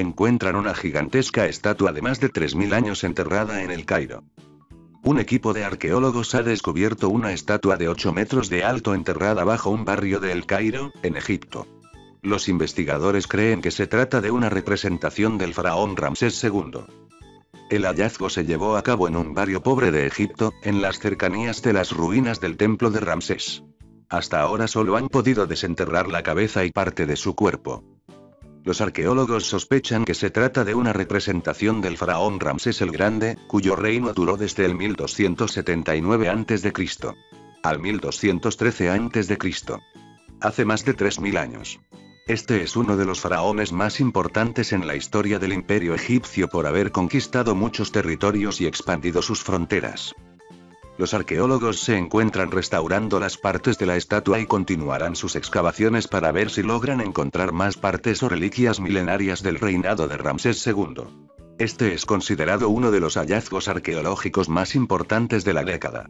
encuentran una gigantesca estatua de más de 3000 años enterrada en El Cairo. Un equipo de arqueólogos ha descubierto una estatua de 8 metros de alto enterrada bajo un barrio de El Cairo, en Egipto. Los investigadores creen que se trata de una representación del faraón Ramsés II. El hallazgo se llevó a cabo en un barrio pobre de Egipto, en las cercanías de las ruinas del templo de Ramsés. Hasta ahora solo han podido desenterrar la cabeza y parte de su cuerpo. Los arqueólogos sospechan que se trata de una representación del faraón Ramsés el Grande, cuyo reino duró desde el 1279 a.C. al 1213 a.C. hace más de 3000 años. Este es uno de los faraones más importantes en la historia del Imperio egipcio por haber conquistado muchos territorios y expandido sus fronteras. Los arqueólogos se encuentran restaurando las partes de la estatua y continuarán sus excavaciones para ver si logran encontrar más partes o reliquias milenarias del reinado de Ramsés II. Este es considerado uno de los hallazgos arqueológicos más importantes de la década.